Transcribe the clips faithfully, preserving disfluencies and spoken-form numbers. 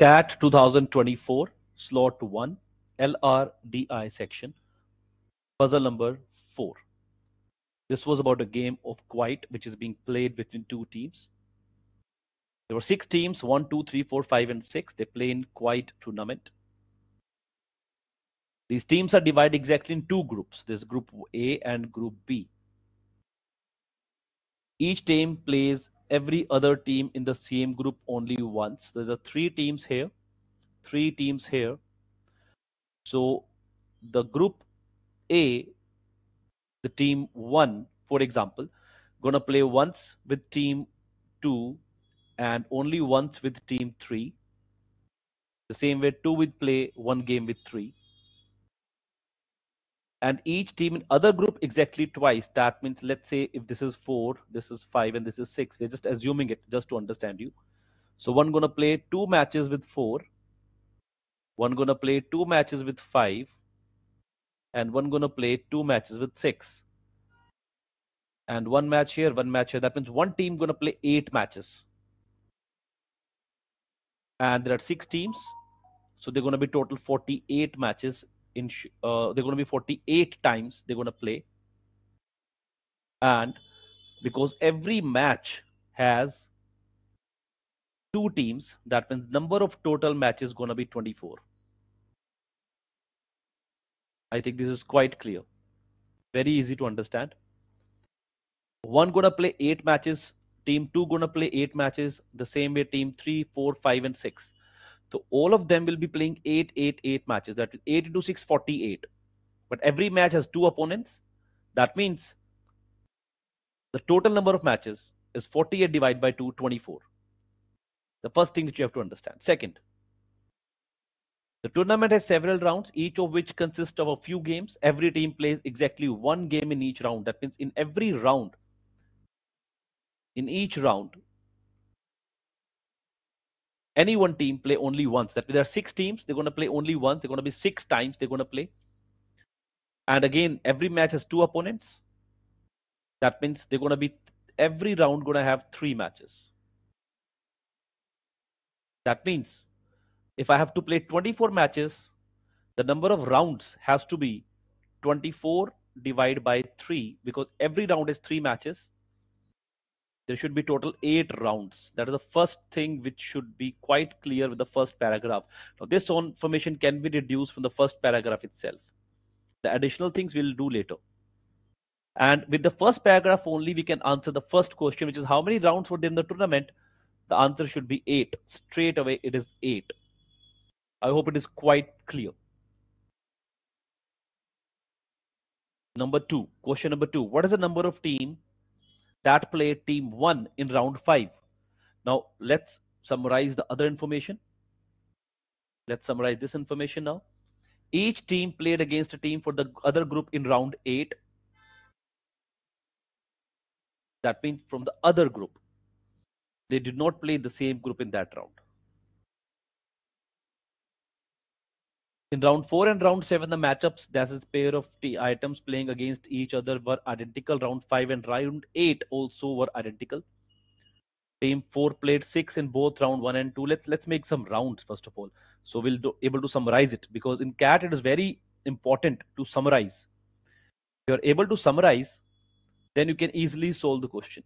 C A T two thousand twenty-four, slot one, L R D I section, puzzle number four. This was about a game of QUIET, which is being played between two teams. There were six teams, one, two, three, four, five, and six. They play in QUIET tournament. These teams are divided exactly in two groups. There's group A and group B. Each team plays every other team in the same group only once. There's a three teams here, three teams here. So the group A, the team one, for example, gonna play once with team two and only once with team three. The same way two will play one game with three. And each team in other group exactly twice. That means, let's say if this is four, this is five, and this is six. We're just assuming it just to understand you. So one gonna play two matches with four, one gonna play two matches with five, and one gonna play two matches with six. And one match here, one match here. That means one team gonna play eight matches. And there are six teams, so they're gonna be total forty-eight matches. In, uh, they're going to be forty-eight times they're going to play, and because every match has two teams, that means number of total matches going to be twenty-four. I think this is quite clear, very easy to understand. One going to play eight matches, team two going to play eight matches, the same way team three, four, five, and six. So all of them will be playing eight, eight, eight matches. That is eight into six, forty-eight. But every match has two opponents. That means the total number of matches is forty-eight divided by two, twenty-four. The first thing that you have to understand. Second, the tournament has several rounds, each of which consists of a few games. Every team plays exactly one game in each round. That means in every round, in each round, any one team play only once. That means there are six teams. They're going to play only once. They're going to be six times they're going to play. And again, every match has two opponents. That means they're going to be, every round going to have three matches. That means if I have to play twenty-four matches, the number of rounds has to be twenty-four divided by three, because every round is three matches. There should be total eight rounds. That is the first thing which should be quite clear with the first paragraph. Now, this information can be deduced from the first paragraph itself. The additional things we'll do later. And with the first paragraph only, we can answer the first question, which is how many rounds were there in the tournament? The answer should be eight. Straight away, it is eight. I hope it is quite clear. Number two, question number two. What is the number of teams that played team one in round five? Now let's summarize the other information. Let's summarize this information now. Each team played against a team for the other group in round eight. That means from the other group. They did not play the same group in that round. In round four and round seven, the matchups, that is pair of t items playing against each other, were identical. Round five and round eight also were identical. Team four played six in both round one and two. Let's let's make some rounds first of all, so we'll do, able to summarize it, because in C A T it is very important to summarize. If you're able to summarize, then you can easily solve the question.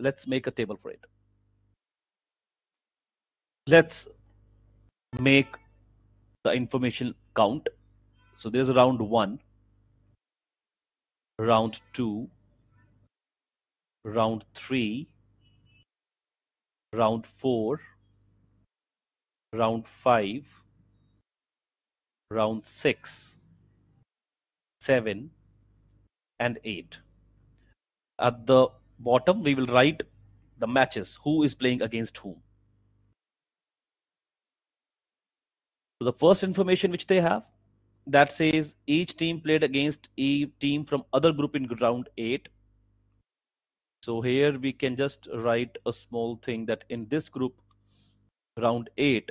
Let's make a table for it. Let's make the information count. So there's round one, round two, round three, round four, round five, round six, seven, and eight. At the bottom, we will write the matches, who is playing against whom. So the first information which they have, that says each team played against a team from other group in round eight. So here we can just write a small thing that in this group, round eight,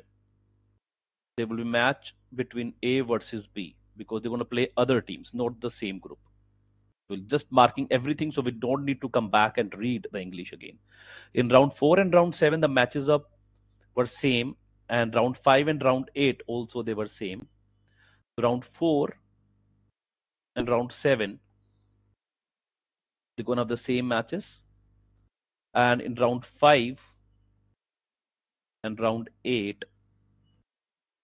there will be match between A versus B, because they're going to play other teams, not the same group. We're just marking everything, so we don't need to come back and read the English again. In round four and round seven, the matches are were same, and round five and round eight also they were same. Round four and round seven, they're gonna have the same matches, and in round five and round eight,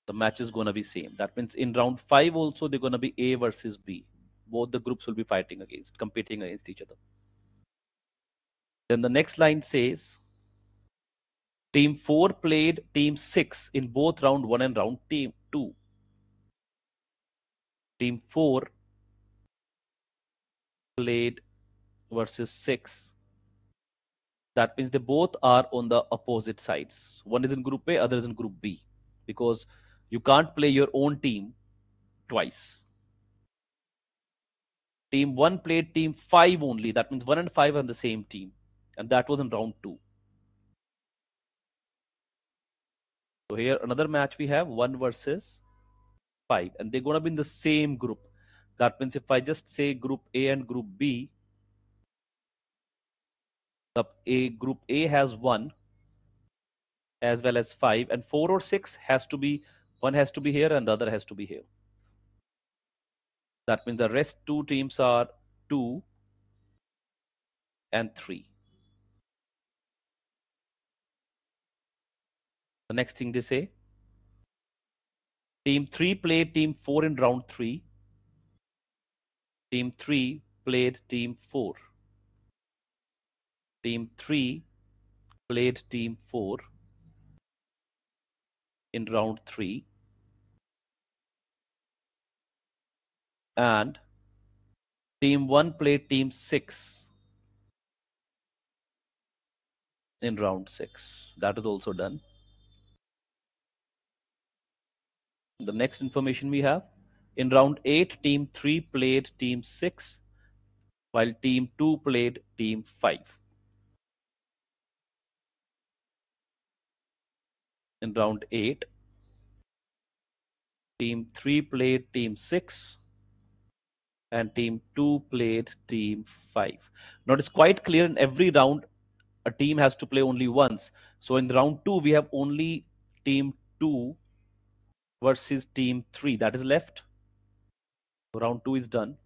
the match is gonna be same. That means in round five also they're gonna be A versus B. Both the groups will be fighting against, competing against each other. Then the next line says, team four played team six in both round one and round team two. Team four played versus six. That means they both are on the opposite sides. One is in group A, other is in group B, because you can't play your own team twice. Team one played team five only. That means one and five are on the same team. And that was in round two. So here another match we have one versus five, and they're going to be in the same group. That means if I just say group A and group B, A, group A has one as well as five, and four or six has to be, one has to be here and the other has to be here. That means the rest two teams are two and three. The next thing they say, team three played team four in round three. Team three played team four. Team three played team four in round three. And team one played team six in round six. That is also done. The next information we have, in round eight, team three played team six, while team two played team five. In round eight, team three played team six, and team two played team five. Now it's quite clear, in every round, a team has to play only once. So in round two, we have only team two versus team three that is left. So round two is done.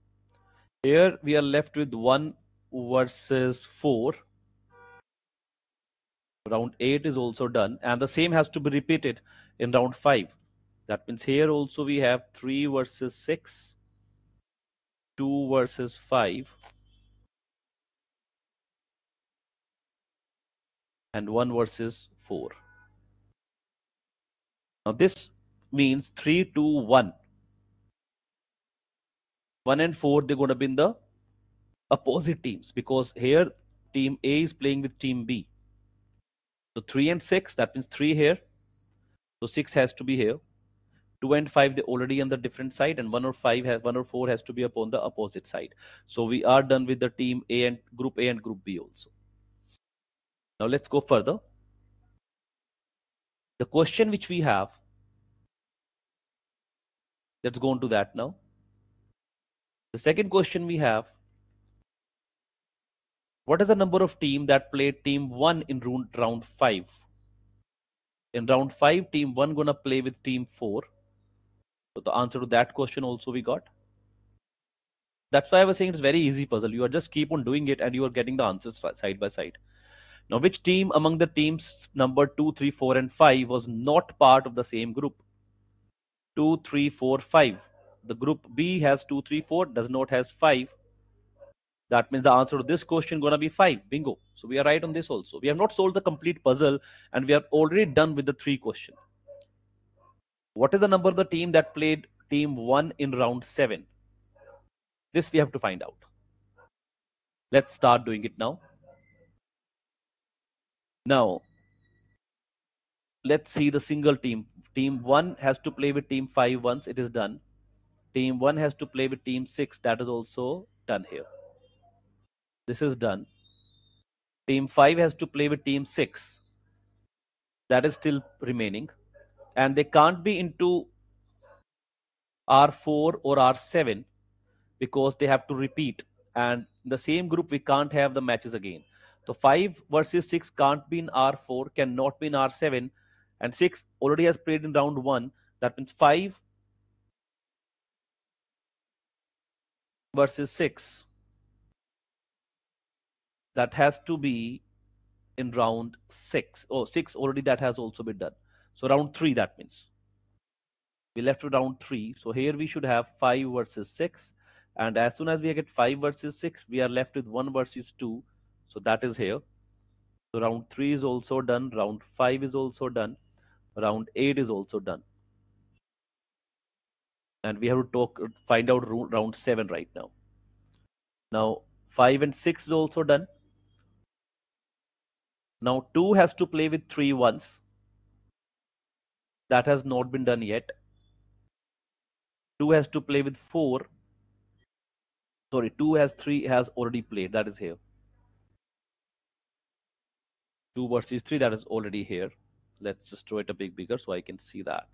Here we are left with one versus four. Round eight is also done, and the same has to be repeated in round five. That means here also we have three versus six, two versus five, and one versus four. Now this means three, two, one. one and four, they're going to be in the opposite teams, because here team A is playing with team B. So three and six, that means three here. So six has to be here. two and five, they're already on the different side, and one or five has, one or four has to be upon the opposite side. So we are done with the team A and group A and group B also. Now let's go further. The question which we have, let's go on to that now. The second question we have, what is the number of team that played team one in round five? In round five, team one gonna play with team four. So the answer to that question also we got. That's why I was saying it's very easy puzzle. You are just keep on doing it and you are getting the answers side by side. Now, which team among the teams number two, three, four, and five was not part of the same group? two, three, four, five. The group B has two, three, four, does not has five. That means the answer to this question gonna be five. Bingo. So we are right on this also. We have not solved the complete puzzle, and we are already done with the three question. What is the number of the team that played team one in round seven? This we have to find out. Let's start doing it now. Now, let's see the single team. Team one has to play with team five once. It is done. Team one has to play with team six. That is also done here. This is done. Team five has to play with team six. That is still remaining. And they can't be into R four or R seven, because they have to repeat. And in the same group, we can't have the matches again. So five versus six can't be in R four, cannot be in R seven. and six already has played in round one. That means five versus six. That has to be in round six. Oh, six already, that has also been done. So round three, that means we left with round three. So here we should have five versus six. And as soon as we get five versus six, we are left with one versus two. So that is here. So round three is also done. Round five is also done. Round eight is also done. And we have to talk, find out round seven right now. Now five and six is also done. Now two has to play with three once. That has not been done yet. Two has to play with four. Sorry, two has three has already played. That is here. Two versus three, that is already here. Let's just draw it a bit bigger so I can see that.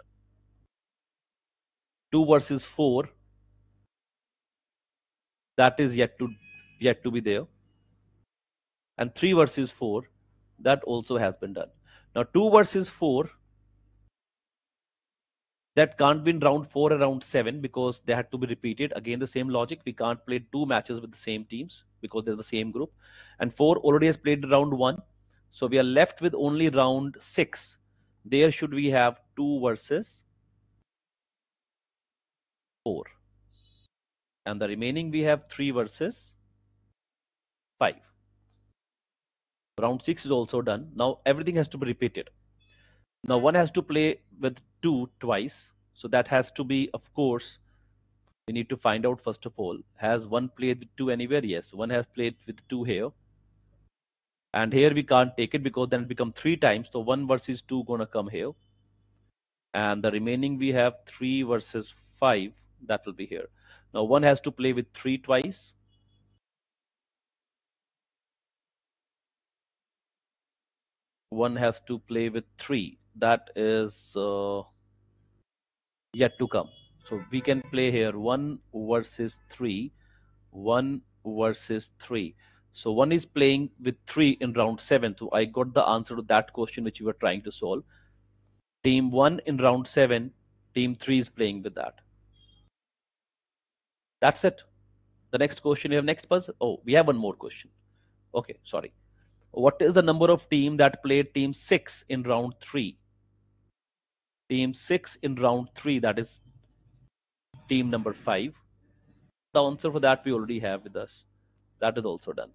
Two versus four. That is yet to yet to be there. And three versus four, that also has been done. Now two versus four, that can't be in round four and round seven because they had to be repeated. Again, the same logic. We can't play two matches with the same teams because they're the same group. And four already has played round one. So we are left with only round six. There should we have two versus four. And the remaining we have three versus five. Round six is also done. Now everything has to be repeated. Now one has to play with two twice. So that has to be, of course, we need to find out first of all. Has one played with two anywhere? Yes, one has played with two here. And here we can't take it because then it becomes three times. So one versus two gonna come here. And the remaining we have three versus five. That will be here. Now one has to play with three twice. One has to play with three. That is uh, yet to come. So we can play here one versus three, one versus three. So one is playing with three in round seven. So I got the answer to that question which you were trying to solve. Team one in round seven, team three is playing with that. That's it. The next question, you have next puzzle. Oh, we have one more question. Okay, sorry. What is the number of team that played team six in round three? Team six in round three, that is team number five. The answer for that we already have with us. That is also done.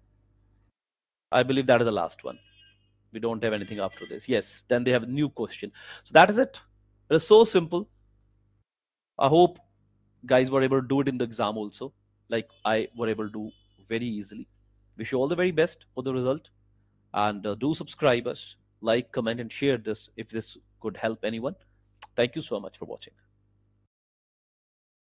I believe that is the last one. We don't have anything after this. Yes, then they have a new question. So that is it. It is so simple. I hope guys were able to do it in the exam also. Like I were able to do very easily. Wish you all the very best for the result. And uh, do subscribe us, like, comment, and share this if this could help anyone. Thank you so much for watching.